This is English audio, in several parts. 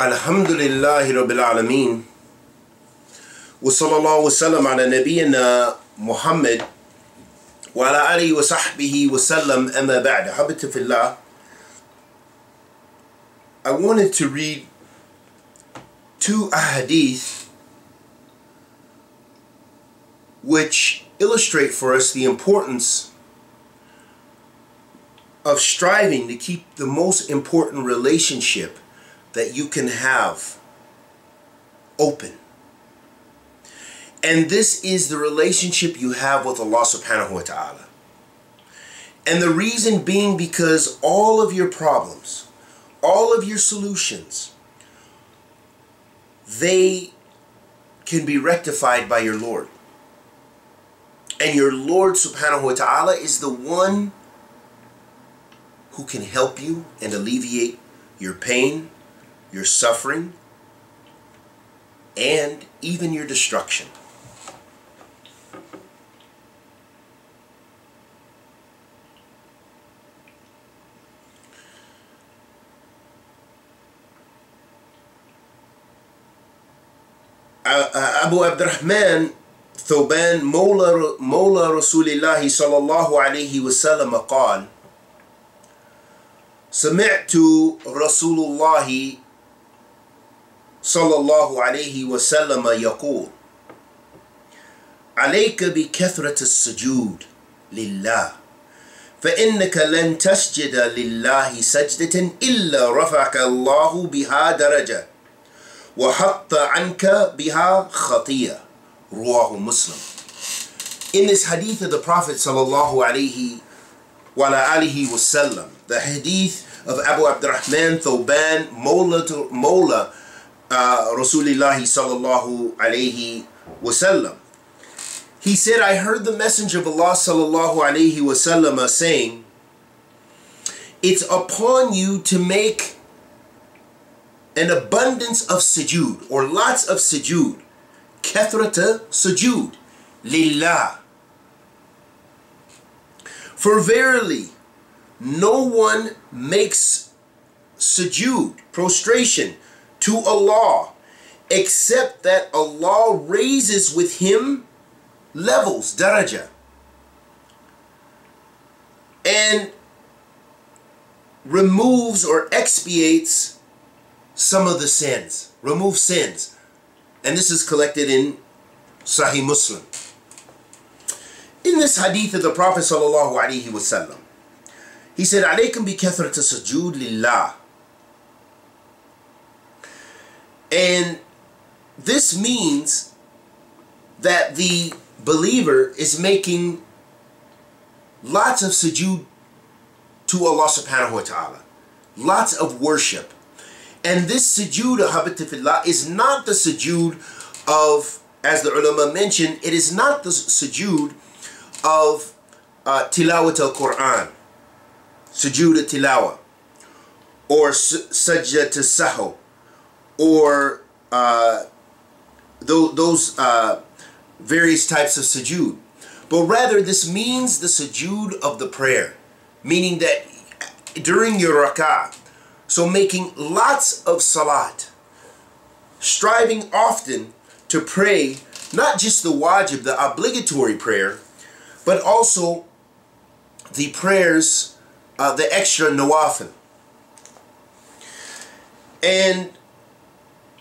Alhamdulillahi Rabbil Alameen. Wa sallallahu wa sallam ala nabiyyina Muhammad wa ala alihi wa sahbihi wa sallam amma ba'da. Habita fillah. I wanted to read two ahadith which illustrate for us the importance of striving to keep the most important relationship that you can have open. And this is the relationship you have with Allah subhanahu wa ta'ala. And the reason being because all of your problems, all of your solutions, they can be rectified by your Lord. And your Lord subhanahu wa ta'ala is the one who can help you and alleviate your pain, your suffering, and even your destruction. Abu Abdurrahman Thuban Mawla Rasulullah sallallahu alayhi wa sallam قال سمعت رسول الله صلى الله عليه وسلم يقول عليك بكثرة السجود لله فإنك لن تسجد لله سجدة إلا رفعك الله بها درجة وحط عنك بها خطيئة رواه مسلم. In this hadith of the Prophet صلى الله عليه وسلم, the hadith of Abu Abdurrahman Thuban Mawla Rasulullah sallallahu alayhi wasallam, he said, I heard the Messenger of Allah sallallahu alayhi wasallam saying, it's upon you to make an abundance of sujood, or lots of sujood, kathrata sujood, lillah. For verily, no one makes sujood, prostration, to Allah, except that Allah raises with him levels, daraja, and removes or expiates some of the sins, removes sins. And this is collected in Sahih Muslim. In this hadith of the Prophet sallallahu alaihi wasallam, he said, alaykum bi kathrata sujood lillah. And this means that the believer is making lots of sujood to Allah subhanahu wa ta'ala, lots of worship. And this sujood, ahabatifillah, is not the sujood of, as the ulama mentioned, it is not the sujood of tilawat al-Quran, sujood al-tilawa, or sajda to sahu, or those various types of sujood. But rather, this means the sujood of the prayer, meaning that during your rak'ah, so making lots of salat, striving often to pray, not just the wajib, the obligatory prayer, but also the prayers, the extra nawafil. And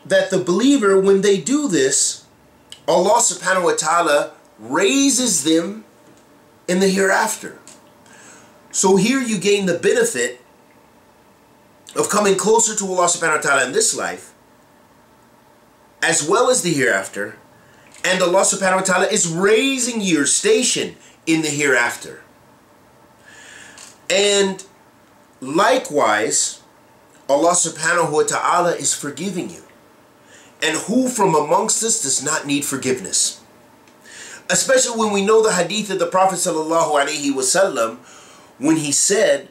that the believer, when they do this, Allah subhanahu wa ta'ala raises them in the hereafter. So here you gain the benefit of coming closer to Allah subhanahu wa ta'ala in this life, as well as the hereafter, and Allah subhanahu wa ta'ala is raising your station in the hereafter. And likewise, Allah subhanahu wa ta'ala is forgiving you. And who from amongst us does not need forgiveness? Especially when we know the hadith of the Prophet sallallahu alaihi wasallam, when he said,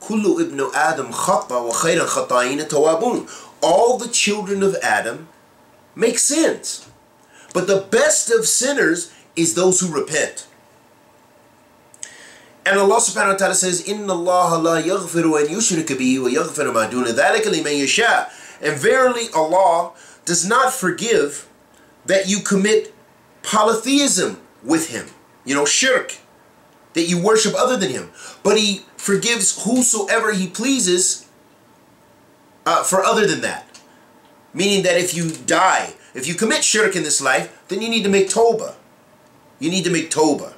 "Kullu ibn Adam khata wa khayran khata'ina tawabun." All the children of Adam make sins, but the best of sinners is those who repent. And Allah subhanahu wa ta'ala says, "Inna Allah la yaghfiru an yushrika bihi wa yaghfiru ma duna dhalika liman yasha." And verily Allah does not forgive that you commit polytheism with him, you know, shirk, that you worship other than him. But he forgives whosoever he pleases for other than that. Meaning that if you die, if you commit shirk in this life, then you need to make tawbah. You need to make tawbah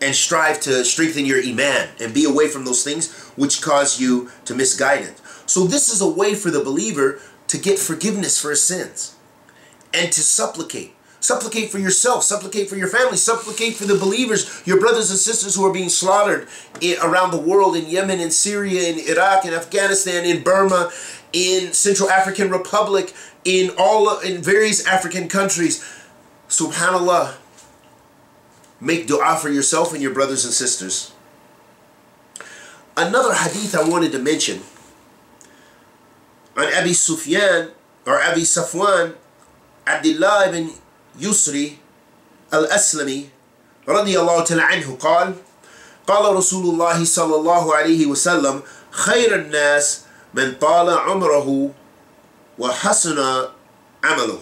and strive to strengthen your Iman and be away from those things which cause you to misguidance. So this is a way for the believer to get forgiveness for his sins and to supplicate. Supplicate for yourself, supplicate for your family, supplicate for the believers, your brothers and sisters who are being slaughtered around the world, in Yemen, in Syria, in Iraq, in Afghanistan, in Burma, in Central African Republic, in various African countries. Subhanallah, make dua for yourself and your brothers and sisters. Another hadith I wanted to mention, on Abi Sufyan, or Abi Safwan, Abdullah ibn يسري الأسلمي رضي الله تعالى عنه قال قال رسول الله صلى الله عليه وسلم خير الناس من طال عمره وحسن عمله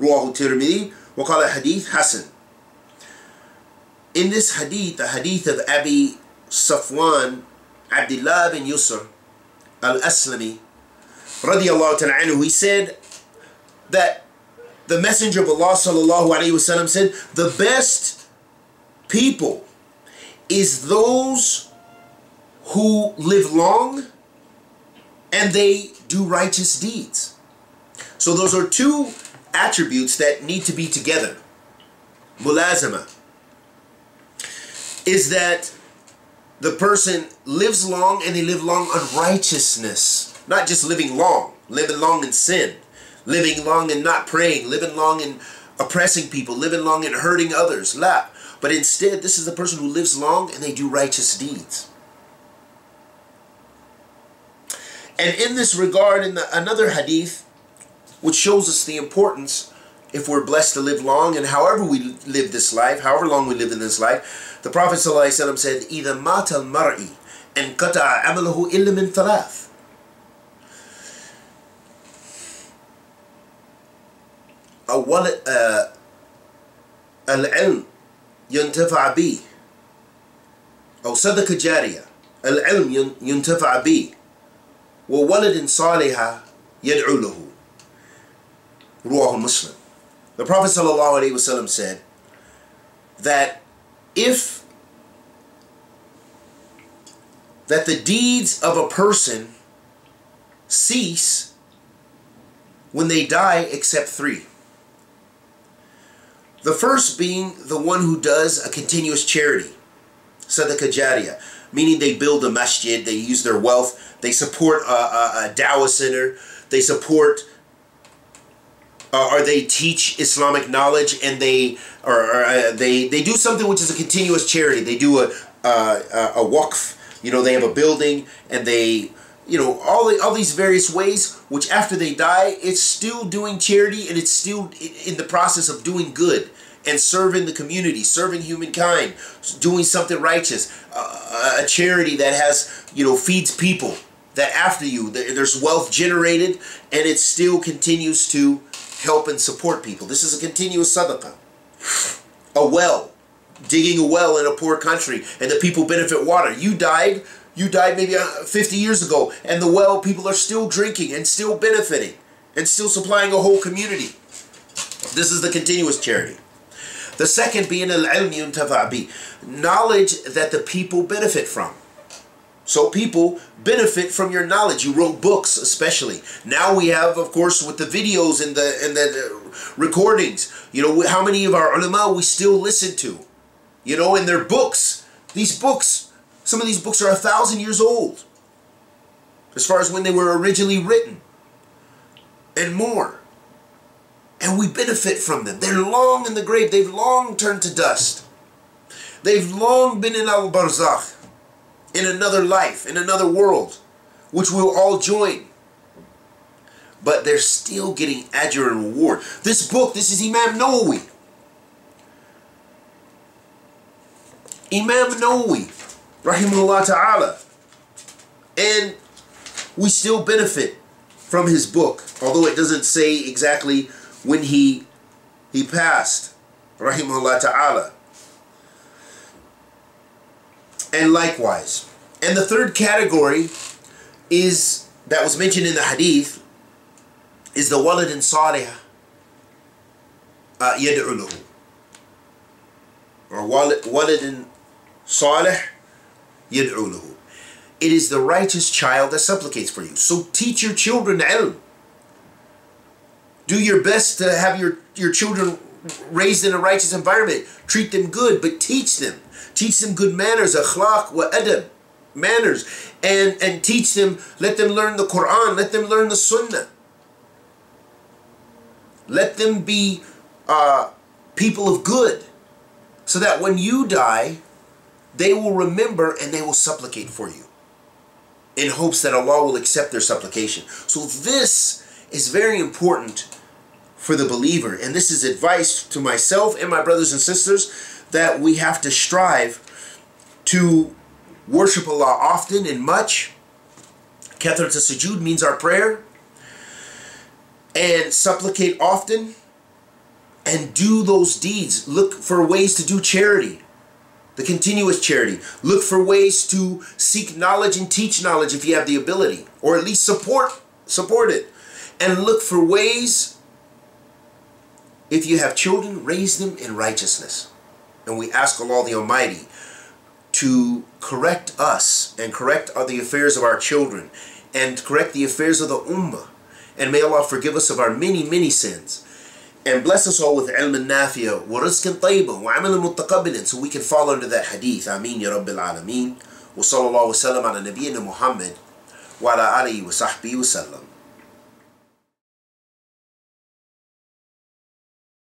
رواه الترمذي وقال حديث حسن. In this hadith, the hadith of Abi Safwan Abdullah bin Yusr al-Aslami رضي الله تعالى عنه, he said that the Messenger of Allah sallallahu alayhi wasallam said, the best people is those who live long and they do righteous deeds. So those are two attributes that need to be together. Mulazama is that the person lives long and they live long on righteousness. Not just living long, living long in sin. Living long and not praying, living long and oppressing people, living long and hurting others. La. But instead, this is the person who lives long and they do righteous deeds. And in this regard, in another hadith, which shows us the importance, if we're blessed to live long, and however we live this life, however long we live in this life, the Prophet ﷺ said, إِذَا مَاتَ الْمَرْءِ انْقَطَعَ عَمَلُهُ إِلَّا مِنْ ثَلَاثٍ. العلم ينتفع به أو صدقة جارية العلم ينتفع به وولد صالح يدعو له رواه مسلم. The Prophet sallallahu alaihi wasallam said that the deeds of a person cease when they die except three. The first being the one who does a continuous charity, sadaqah jariyah, meaning they build a masjid, they use their wealth, they support a dawa center, they support, or they teach Islamic knowledge, and they do something which is a continuous charity. They do a waqf, you know, they have a building, and they, you know, all these various ways, which after they die, it's still doing charity and it's still in the process of doing good and serving the community, serving humankind, doing something righteous, a charity that has, you know, feeds people, that after you, there's wealth generated and it still continues to help and support people. This is a continuous sadaqah. A well, digging a well in a poor country and the people benefit water. You died maybe 50 years ago, and the well people are still drinking and still benefiting and still supplying a whole community. This is the continuous charity. The second being al-ilm yuntafa bi, knowledge that the people benefit from. So people benefit from your knowledge. You wrote books, especially. Now we have, of course, with the videos and the recordings. You know, how many of our ulama we still listen to? You know, in their books, these books. Some of these books are 1,000 years old, as far as when they were originally written, and more. And we benefit from them. They're long in the grave. They've long turned to dust. They've long been in al-barzakh, in another life, in another world, which we'll all join. But they're still getting ajr and reward. This book, this is Imam Nawawi. Imam Nawawi, rahimahullah ta'ala, and we still benefit from his book, although it doesn't say exactly when he passed, rahimahullah ta'ala. And likewise. And the third category is, that was mentioned in the hadith, is the walad and salih yad'uluhu, or walad and salih yad'uluhu. It is the righteous child that supplicates for you. So teach your children ilm. Do your best to have your children raised in a righteous environment. Treat them good, but teach them. Teach them good manners, akhlaq wa adab, manners. And teach them, let them learn the Quran, let them learn the Sunnah. Let them be people of good, so that when you die, they will remember and they will supplicate for you, in hopes that Allah will accept their supplication. So this is very important for the believer. And this is advice to myself and my brothers and sisters, that we have to strive to worship Allah often and much. Kathrat as-sujood means our prayer. And supplicate often. And do those deeds. Look for ways to do charity. The continuous charity. Look for ways to seek knowledge and teach knowledge if you have the ability, or at least support it. And look for ways, if you have children, raise them in righteousness. And we ask Allah the Almighty to correct us and correct the affairs of our children and correct the affairs of the ummah. And may Allah forgive us of our many, many sins. And bless us all with ilm al-nafiya wa rizq al-tayyiba wa amal al-mutaqabbilin, so we can fall under that hadith. Ameen ya Rabbil Alameen. Wa sallallahu wa sallam ala nabiyyina Muhammad wa ala alihi wa sahbihi wa sallam.